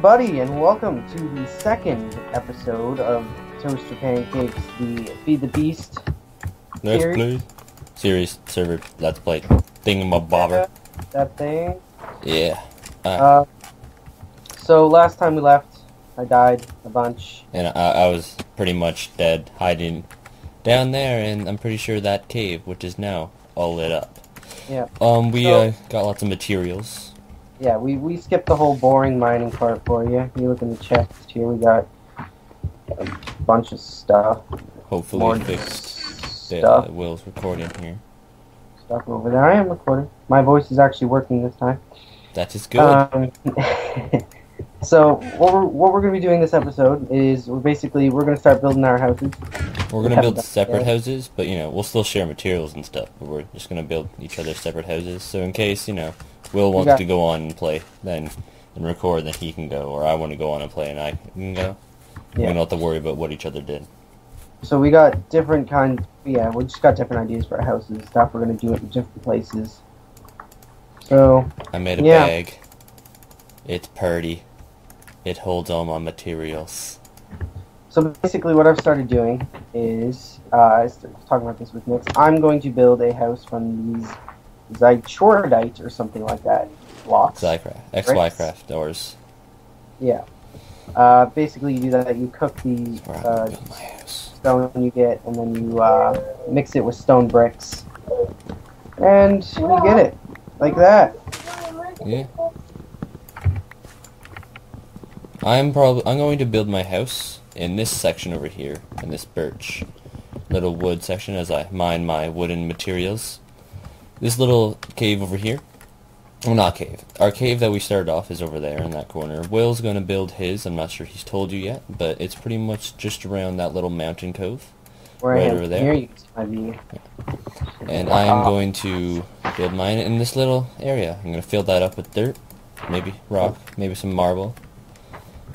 Buddy, and welcome to the second episode of Toaster Pancakes, the Feed the Beast series server let's play thingamabobber. That thing? Yeah. So last time we left, I died a bunch. And I was pretty much dead, hiding down there, and I'm pretty sure that cave, which is now all lit up. Yeah. We got lots of materials. Yeah, we skipped the whole boring mining part for you. You look in the chest here, we got a bunch of stuff. Hopefully more fixed stuff. Will's recording here. Stuff over there. I am recording. My voice is actually working this time. That is good. So what we're going to be doing this episode is we're going to start building our houses. We're going to build separate houses, but you know, we'll still share materials and stuff. But we're just going to build each other's separate houses, so in case, you know, Will wants to go on and play and record, then he can go, or I want to go on and play and I can go. Yeah. We don't have to worry about what each other did. So we got different kinds, we just got different ideas for our houses and stuff. We're going to do it in different places. So I made a bag. It's purty. It holds all my materials. So basically what I've started doing is, I was talking about this with Nix, I'm going to build a house from these Zychordite or something like that blocks. XY craft doors. Yeah. Basically you do that, you cook the stone you get, and then you mix it with stone bricks. And you get it. Like that. Yeah. I'm going to build my house in this section over here, in this birch. Little wood section as I mine my wooden materials. This little cave over here, well, not cave, our cave that we started off is over there in that corner. Will's going to build his, I'm not sure he's told you yet, but it's pretty much just around that little mountain cove, right over there. And I am going to build mine in this little area. I'm going to fill that up with dirt, maybe rock, maybe some marble.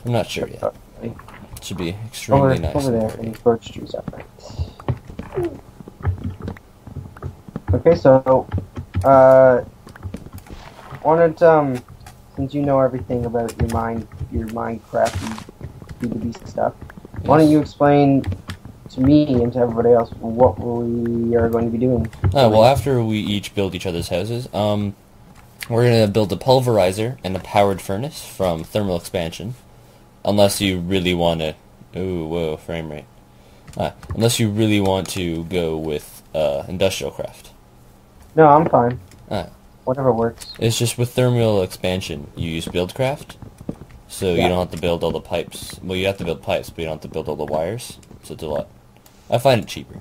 I'm not sure yet. It should be extremely nice. Over there, and birch trees up there. Okay, so, wanted, since you know everything about your Minecraft and the beast stuff, why don't you explain to me and to everybody else what we are going to be doing? Well, after we each build each other's houses, we're going to build a pulverizer and a powered furnace from Thermal Expansion, unless you really want to, unless you really want to go with, industrial craft. No, I'm fine. Whatever works. It's just with Thermal Expansion, you use BuildCraft, so you don't have to build all the pipes. Well, you have to build pipes, but you don't have to build all the wires, so it's a lot. I find it cheaper.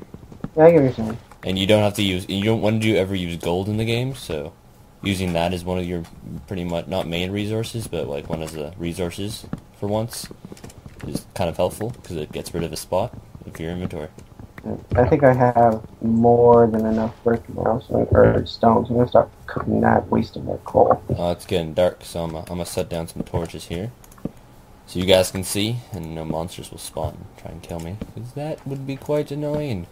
Yeah, I get what you're saying. And you don't have to use, when do you ever use gold in the game, so using that is one of your pretty much, not main resources, but like one of the resources for once is kind of helpful, because it gets rid of a spot of your inventory. I think I have more than enough brick now, or stones. I'm going to start cooking that, wasting that coal. It's getting dark, so I'm going to set down some torches here, so you guys can see, and no monsters will spawn and try and kill me, because that would be quite annoying.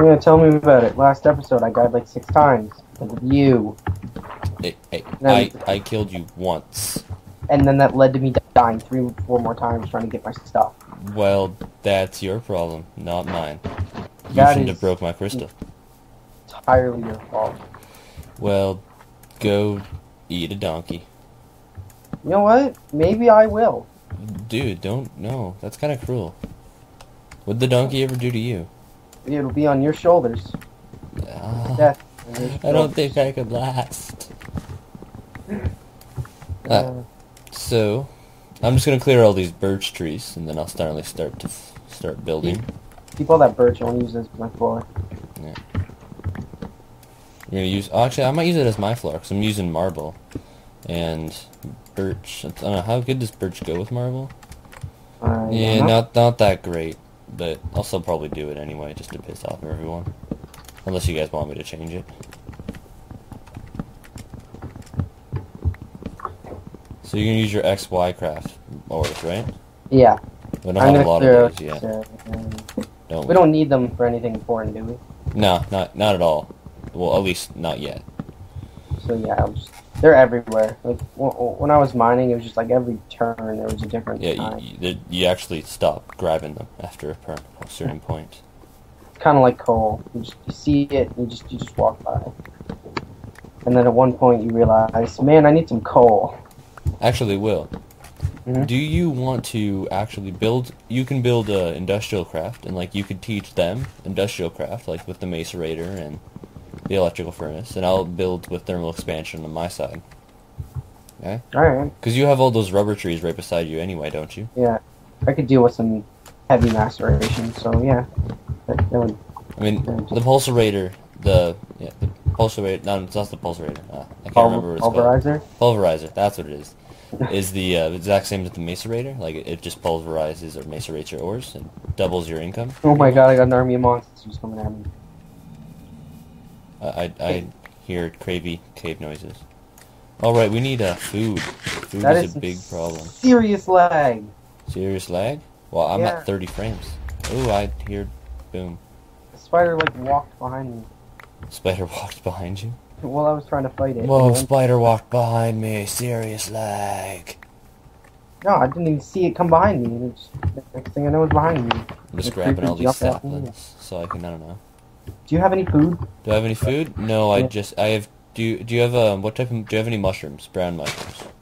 Yeah, tell me about it. Last episode, I died like 6 times. Because of you. Hey, I killed you once. And then that led to me dying 3 or 4 more times trying to get my stuff. Well, that's your problem, not mine. You shouldn't have broke my crystal. Entirely your fault. Well, go eat a donkey. You know what? Maybe I will. Dude, no. That's kind of cruel. What'd the donkey ever do to you? It'll be on your shoulders. Death on your shoulders. I don't think I could last. So I'm just gonna clear all these birch trees, and then I'll start building. Keep all that birch. I want to use this as my floor. Yeah. You're gonna use. Oh, actually, I might use it as my floor because I'm using marble and birch. I don't know how good does birch go with marble. Yeah, not that great, but I'll still probably do it anyway just to piss off everyone. Unless you guys want me to change it. So you can use your XY craft ores, right? Yeah. We don't have a lot of those yet. We don't need them for anything important, do we? No, not at all. Well, at least not yet. So yeah, I'll just They're everywhere. Like when I was mining, it was just like every turn there was a different. Yeah, time. You actually stop grabbing them after a certain point. It's kind of like coal. You see it, and you just walk by, and then at one point you realize, man, I need some coal. Actually, Will, do you want to actually build? You can build industrial craft, and like you could teach them industrial craft, like with the macerator and the electrical furnace, and I'll build with thermal expansion on my side. Okay? Alright. Because you have all those rubber trees right beside you anyway, don't you? Yeah. I could deal with some heavy maceration, so yeah. The pulserator, no, it's not the pulserator. I can't remember what it's called. Pulverizer, that's what it is. Is the exact same as the macerator. Like, it just pulverizes or macerates your ores and doubles your income. Oh my god, I got an army of monsters coming at me. I hear crazy cave noises. Alright, we need food. Food is a big problem. Serious lag! Serious lag? Well, I'm at 30 frames. Ooh, I hear boom. The spider, like, walked behind me. Spider walked behind you? Well, I was trying to fight it. Whoa, spider walked behind me. Serious lag. No, I didn't even see it come behind me. And the next thing I know, it's behind me. I'm just grabbing all these saplings so I can, I don't know. Do you have any food? Do I have any food? No, I have. Do you have what type of? Do you have any mushrooms? Brown mushrooms.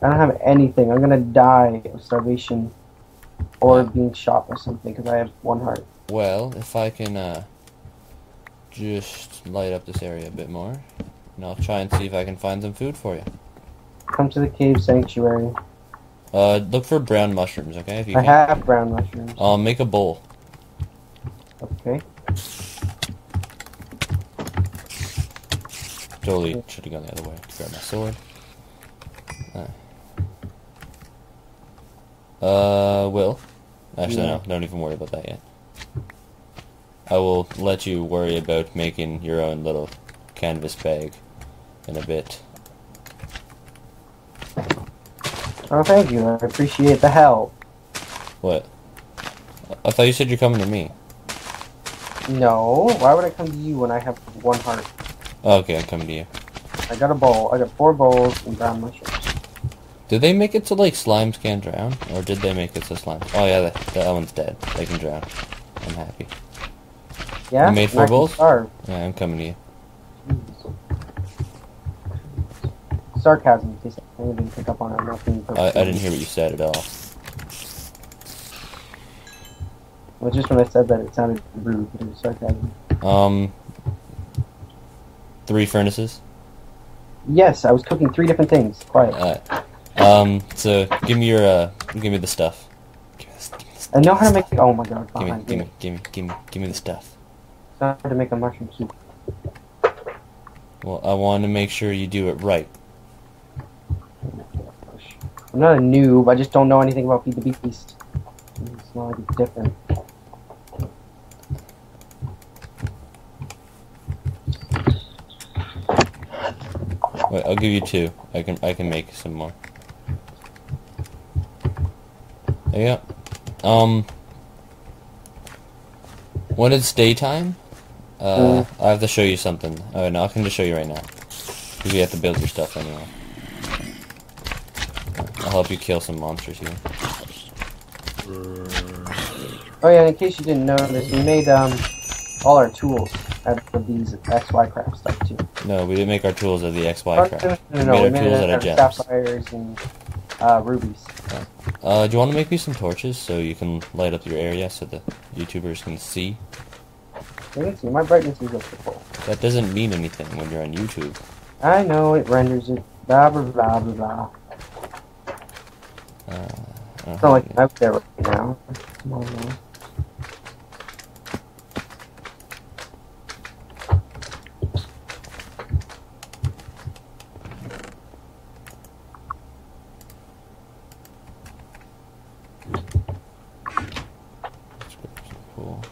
I don't have anything. I'm gonna die of starvation, or being shot or something because I have one heart. Well, if I can just light up this area a bit more, and I'll try and see if I can find some food for you. Come to the cave sanctuary. Look for brown mushrooms, okay? If you can. I have brown mushrooms. Make a bowl. Okay. Totally should have gone the other way. Grab my sword. Will. Actually, no, don't even worry about that yet. I will let you worry about making your own little canvas bag in a bit. Oh, thank you. I appreciate the help. What? I thought you said you're coming to me. No, why would I come to you when I have one heart? Okay, I'm coming to you. I got a bowl. I got 4 bowls and brown mushrooms. Did they make it so, like, slimes can't drown? Or did they make it so slimes? Oh, yeah, that one's dead. They can drown. I'm happy. Yeah? You made 4 bowls? Starve. Yeah, I'm coming to you. Jeez. Sarcasm, in case I didn't pick up on it. I didn't hear what you said at all. Well, just when I said that, it sounded rude, but it was sarcasm. 3 furnaces? Yes, I was cooking 3 different things. Quiet. Alright. So, give me your, give me the stuff. I know how to make... Oh my god, fine. Give me the stuff. It's not hard to make a mushroom soup. Well, I want to make sure you do it right. I'm not a noob, I just don't know anything about Feed the Beast. It's not like it's different. Wait, I'll give you 2. I can make some more. There you go. When it's daytime, I have to show you something. Oh no, I can just show you right now. Because you have to build your stuff anyway. I'll help you kill some monsters here. Oh yeah, in case you didn't notice, we made all our tools out of these XY craft stuff too. No, we didn't make our tools of the XY craft. We made our tools out of gems. Sapphires and rubies. Okay. Do you want to make me some torches so you can light up your area so the YouTubers can see? They can see. My brightness is up to full. That doesn't mean anything when you're on YouTube. I know, it renders it. Blah blah blah blah blah. It's not like I'm up there right now. Come on, man. Cool.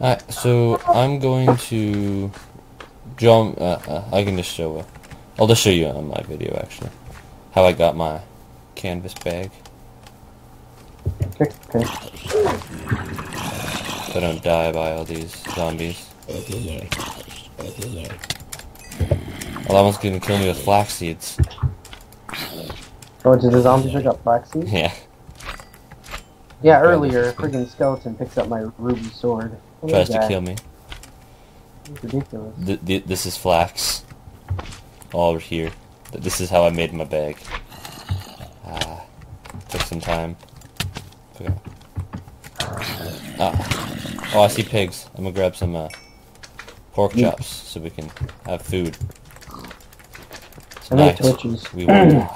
Alright, so I'm going to jump. I can just show it. I'll just show you on my video actually how I got my canvas bag. Okay. So I don't die by all these zombies. Well, that one's gonna kill me with flax seeds. Oh, did the zombie pick up flax seeds? Yeah. Yeah, earlier, a freaking skeleton picks up my ruby sword. Tries to kill me. It's ridiculous. This is flax. All over here. This is how I made my bag. Took some time. Okay. Ah. Oh, I see pigs. I'm gonna grab some pork chops so we can have food. Tonight, we won't die.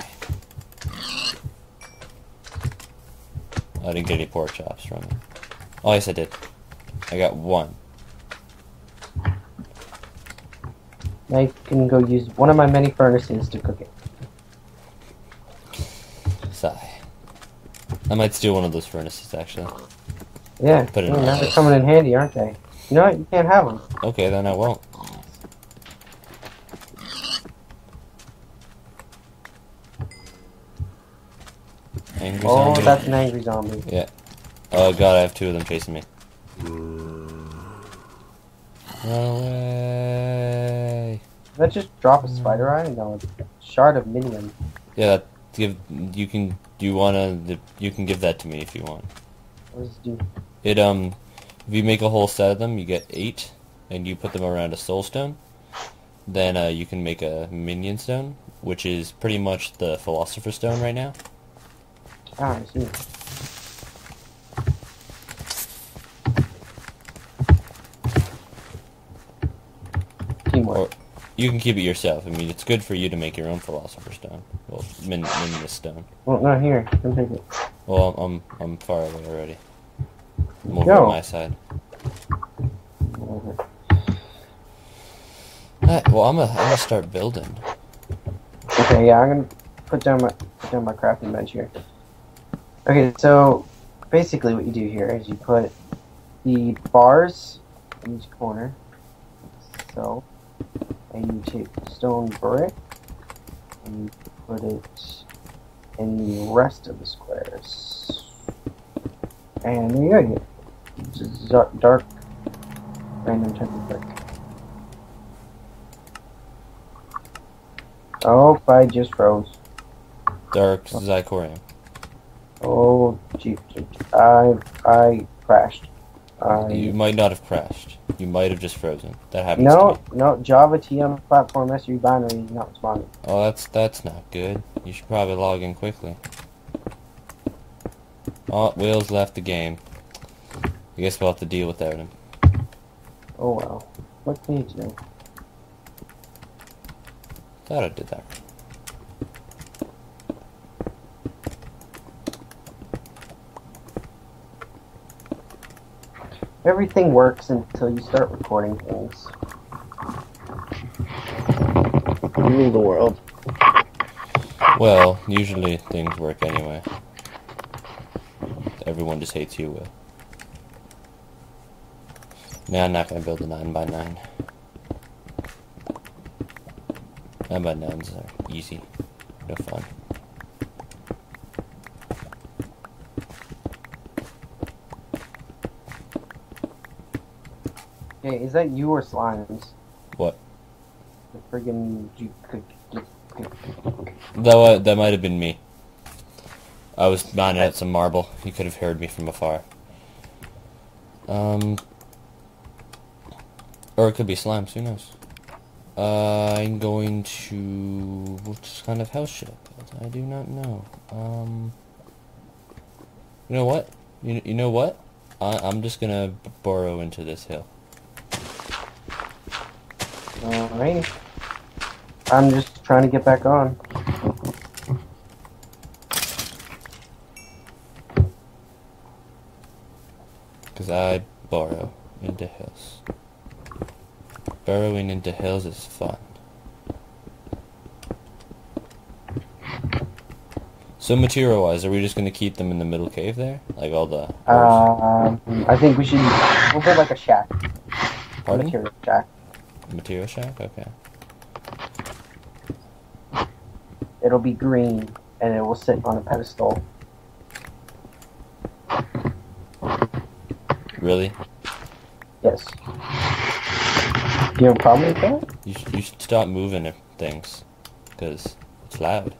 I didn't get any pork chops from it. Oh, yes I did. I got one. I can go use one of my many furnaces to cook it. Sigh. I might steal one of those furnaces, actually. Yeah, now they're coming in handy, aren't they? You know what? You can't have them. Okay, then I won't. Angry zombie. Oh, that's an angry zombie. Yeah. Oh god, I have two of them chasing me. No way. Did that just drop a spider eye? No, it's a shard of minion. Yeah, you can give that to me if you want. What does it do? It if you make a whole set of them, you get 8, and you put them around a soul stone. Then you can make a minion stone, which is pretty much the philosopher's stone right now. Ah, I see. Teamwork. Or you can keep it yourself. I mean, it's good for you to make your own philosopher's stone. Well, minion stone. Well, not here. Don't take it. Well, I'm far away already. I'm over on my side. Alright, well, I'm gonna start building. Okay, yeah, I'm gonna put down my crafting bench here. Okay, so basically what you do here is you put the bars in each corner, so, and you take the stone brick, and you put it in the rest of the squares. And there you go, you get just dark, random type of brick. Oh, I just froze. Dark Zycorium. Oh, jeez, I crashed. You might not have crashed. You might have just frozen. That happens to me. No, Java TM platform S3 binary is not responding. Oh, that's not good. You should probably log in quickly. Oh, Will's left the game. I guess we'll have to deal without him. Oh, well. What can you do? Thought I did that. Everything works until you start recording things. You rule the world. Well, usually things work anyway. Everyone just hates you, Will. Now I'm not going to build a 9x9. 9x9s are easy. No fun. Hey, is that you or slimes? What? The friggin' that might have been me. I was mining out some marble. You could have heard me from afar. Or it could be slimes. Who knows? I'm going to. What kind of house should I build? I do not know. You know what? You know what? I'm just gonna burrow into this hill. Alright. I'm just trying to get back on. Because I burrow into hills. Burrowing into hills is fun. So material-wise, are we just going to keep them in the middle cave there? Like all the... I think we should... We'll build like a shack. Pardon? Material shack. Material shack? Okay. It'll be green, and it will sit on a pedestal. Really? Yes. Do you have a problem with that? You should stop moving things because it's loud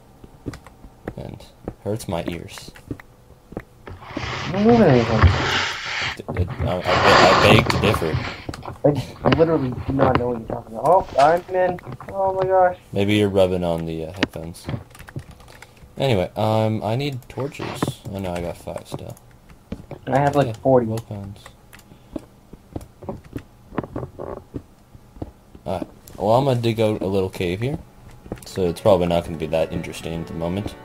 and hurts my ears. I beg to differ. I literally do not know what you're talking about. Oh, I'm in. Oh my gosh. Maybe you're rubbing on the headphones. Anyway, I need torches. Oh no, I got 5 still. I have like 40. Willpwnz. Alright, well I'm gonna dig out a little cave here. So it's probably not gonna be that interesting at the moment.